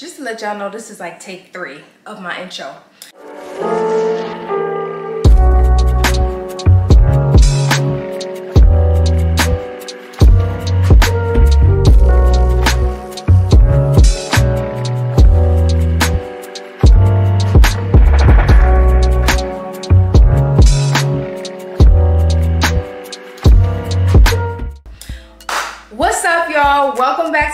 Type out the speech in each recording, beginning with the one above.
Just to let y'all know, this is like take 3 of my intro.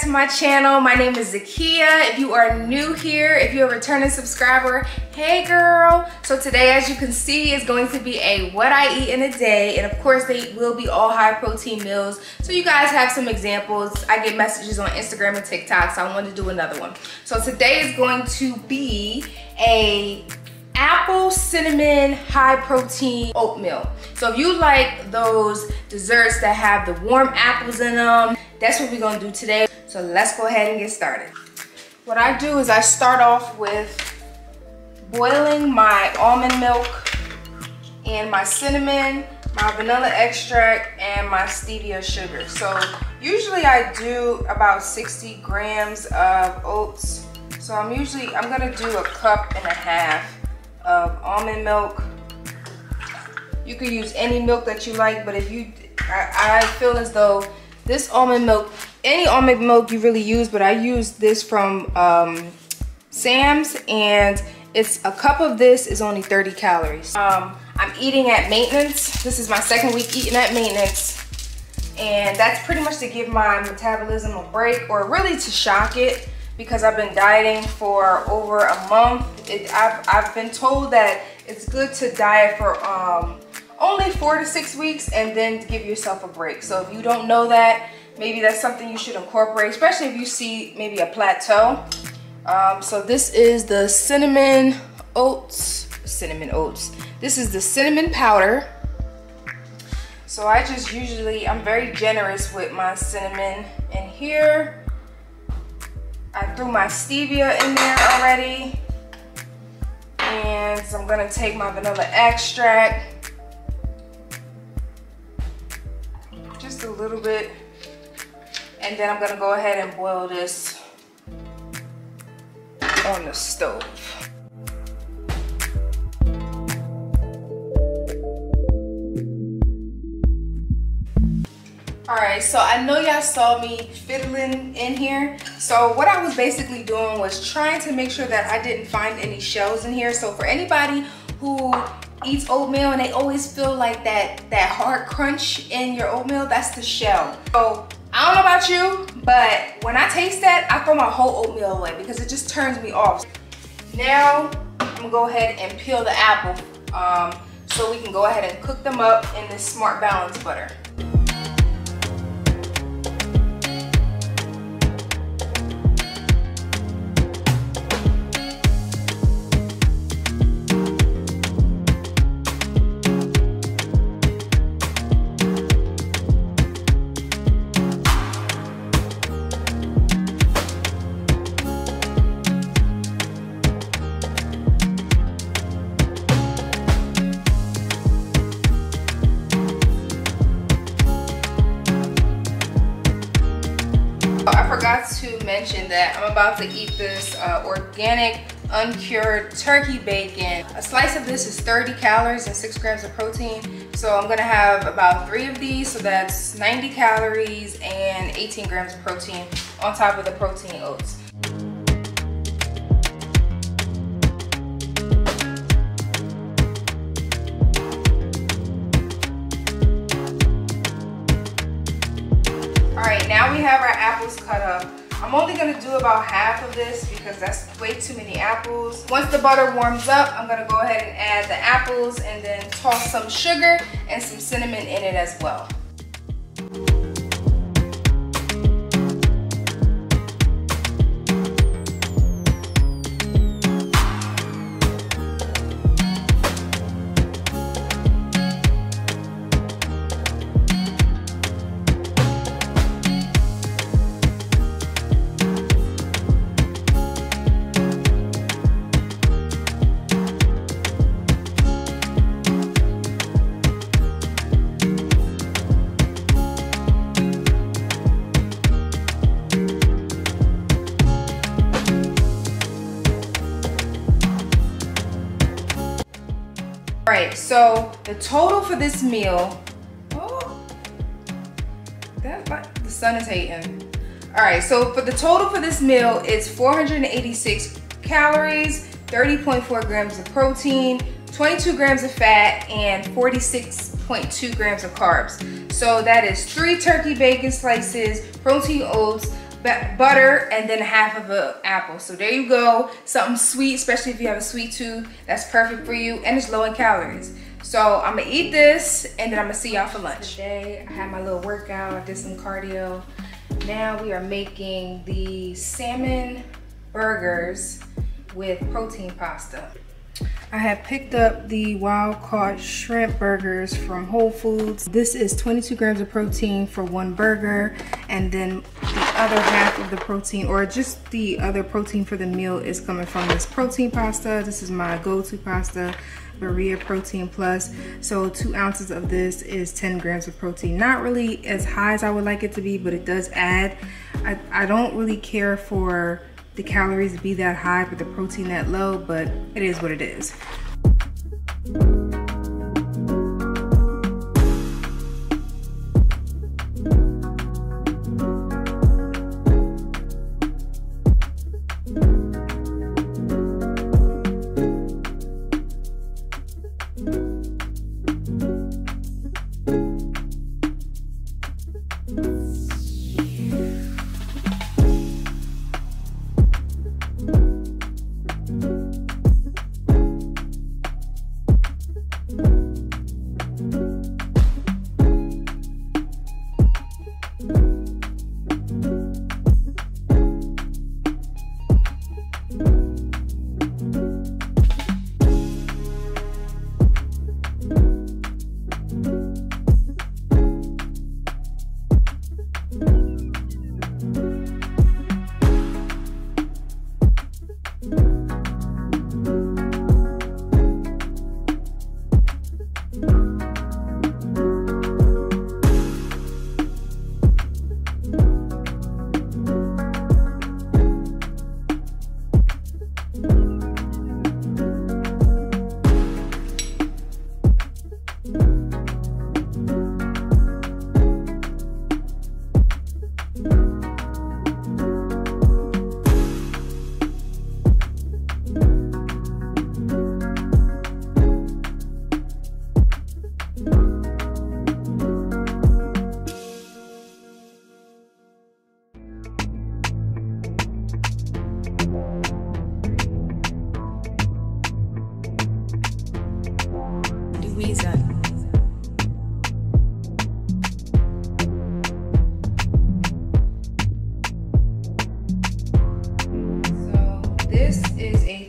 To my channel. My name is Zakiya. If you are new here, if you're a returning subscriber, hey girl. So today, as you can see, is going to be a what I eat in a day, and of course they will be all high protein meals, so you guys have some examples. I get messages on Instagram and TikTok, so I wanted to do another one. So today is going to be a apple cinnamon high protein oatmeal. So if you like those desserts that have the warm apples in them, that's what we're gonna do today. So let's go ahead and get started. What I do is I start off with boiling my almond milk and my cinnamon, my vanilla extract, and my stevia sugar. So usually I do about 60 grams of oats. So I'm gonna do a 1.5 cups of almond milk. You could use any milk that you like, but if you, I feel as though this almond milk, any almond milk you really use, but I use this from Sam's, and it's a cup of this is only 30 calories. I'm eating at maintenance. This is my second week eating at maintenance, and that's pretty much to give my metabolism a break, or really to shock it, because I've been dieting for over a month. I've been told that it's good to diet for only 4 to 6 weeks and then give yourself a break. So if you don't know that, maybe that's something you should incorporate, especially if you see maybe a plateau. So this is the cinnamon oats. This is the cinnamon powder. So I just usually, I'm very generous with my cinnamon in here. I threw my stevia in there already. And so I'm gonna take my vanilla extract. Just a little bit, and then I'm gonna go ahead and boil this on the stove. All right, so I know y'all saw me fiddling in here. So what I was basically doing was trying to make sure that I didn't find any shells in here. So for anybody who eats oatmeal and they always feel like that hard crunch in your oatmeal, that's the shell. So I don't know about you, but when I taste that, I throw my whole oatmeal away because it just turns me off. Now I'm gonna go ahead and peel the apple so we can go ahead and cook them up in this Smart Balance butter. To mention that I'm about to eat this organic uncured turkey bacon. A slice of this is 30 calories and 6 grams of protein, so I'm gonna have about 3 of these, so that's 90 calories and 18 grams of protein on top of the protein oats. Now we have our apples cut up. I'm only gonna do about half of this because that's way too many apples. Once the butter warms up, I'm gonna go ahead and add the apples and then toss some sugar and some cinnamon in it as well. So the total for this meal, the sun is hating. All right, so for the total for this meal, it's 486 calories, 30.4 grams of protein, 22 grams of fat, and 46.2 grams of carbs. So that is 3 turkey bacon slices, protein oats, butter, and then half of an apple. So there you go, something sweet, especially if you have a sweet tooth, that's perfect for you, and it's low in calories. So I'm gonna eat this, and then I'm gonna see y'all for lunch. Today, I had my little workout, I did some cardio. Now we are making the salmon burgers with protein pasta. I had picked up the wild caught shrimp burgers from Whole Foods. This is 22 grams of protein for 1 burger, and then the other half of the protein, or just the other protein for the meal, is coming from this protein pasta. This is my go-to pasta, Maria Protein Plus. So 2 ounces of this is 10 grams of protein. Not really as high as I would like it to be, but it does add. I don't really care for the calories to be that high, but the protein that low, but it is what it is.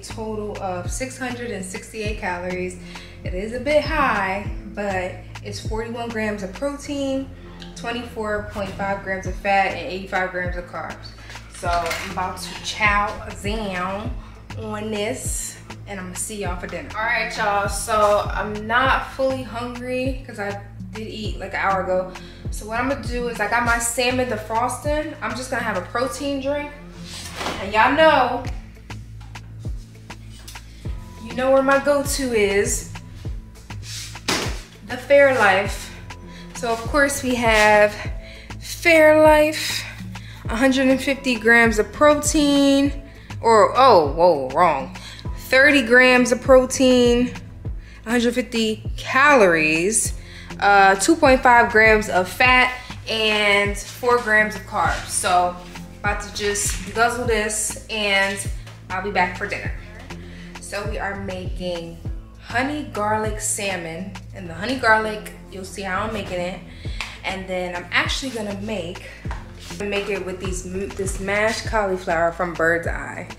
Total of 668 calories. It is a bit high, but it's 41 grams of protein, 24.5 grams of fat, and 85 grams of carbs. So I'm about to chow down on this, and I'm gonna see y'all for dinner. All right, y'all, so I'm not fully hungry because I did eat like an hour ago. So what I'm gonna do is I got my salmon defrosting. I'm just gonna have a protein drink, and y'all know, know where my go-to is, the Fairlife. So of course we have Fairlife, 150 grams of protein, or oh, whoa, wrong, 30 grams of protein, 150 calories, 2.5 grams of fat, and 4 grams of carbs. So about to just guzzle this, and I'll be back for dinner. So we are making honey garlic salmon, and the honey garlic, you'll see how I'm making it. And then I'm actually gonna make it with this mashed cauliflower from Bird's Eye.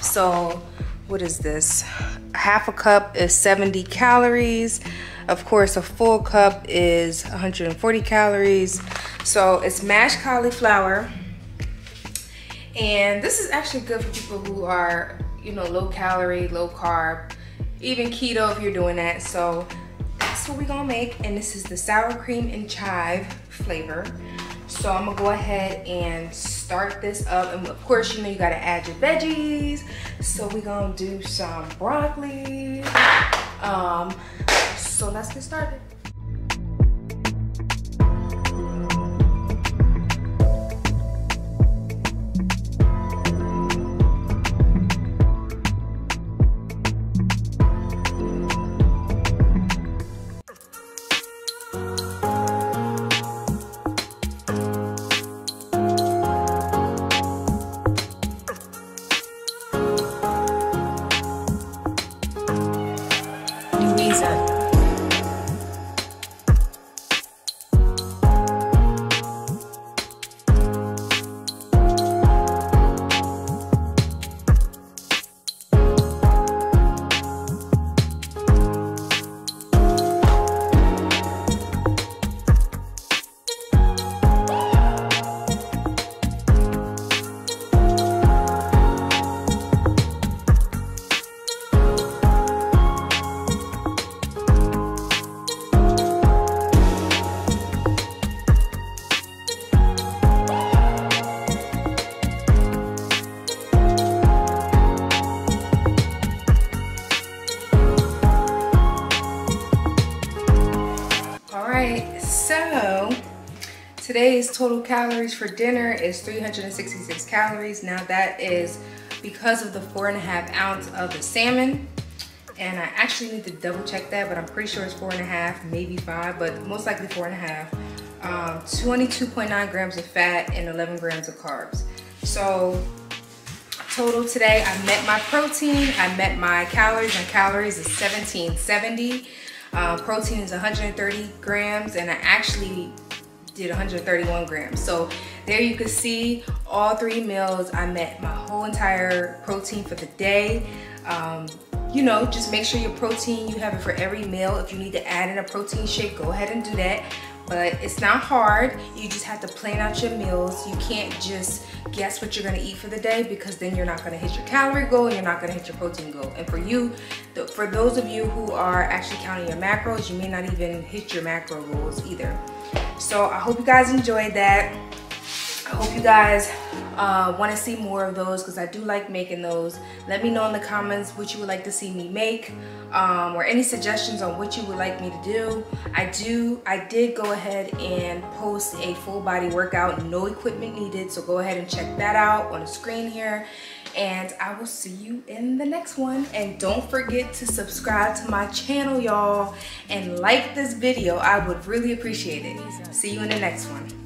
So what is this? Half a cup is 70 calories. Of course, a full cup is 140 calories. So it's mashed cauliflower. And this is actually good for people who are, you know, low calorie, low carb, even keto if you're doing that. So that's what we're gonna make. And this is the sour cream and chive flavor. So I'm gonna go ahead and start this up. And of course, you know, you gotta add your veggies. So we're gonna do some broccoli, So let's get started. Today's total calories for dinner is 366 calories. Now that is because of the 4.5 ounces of the salmon. And I actually need to double check that, but I'm pretty sure it's 4.5, maybe 5, but most likely 4.5. 22.9 grams of fat and 11 grams of carbs. So total today, I met my protein, I met my calories, and calories is 1770. Protein is 130 grams, and I actually did 131 grams. So there you can see all three meals, I met my whole entire protein for the day. You know, just make sure your protein, you have it for every meal. If you need to add in a protein shake, go ahead and do that. But it's not hard. You just have to plan out your meals. You can't just guess what you're gonna eat for the day, because then you're not gonna hit your calorie goal and you're not gonna hit your protein goal. And for you, for those of you who are actually counting your macros, you may not even hit your macro goals either. So I hope you guys enjoyed that. I hope you guys want to see more of those, because I do like making those. Let me know in the comments what you would like to see me make, or any suggestions on what you would like me to do. I did go ahead and post a full body workout, no equipment needed, so go ahead and check that out on the screen here. And I will see you in the next one. And don't forget to subscribe to my channel, y'all, and like this video. I would really appreciate it. See you in the next one.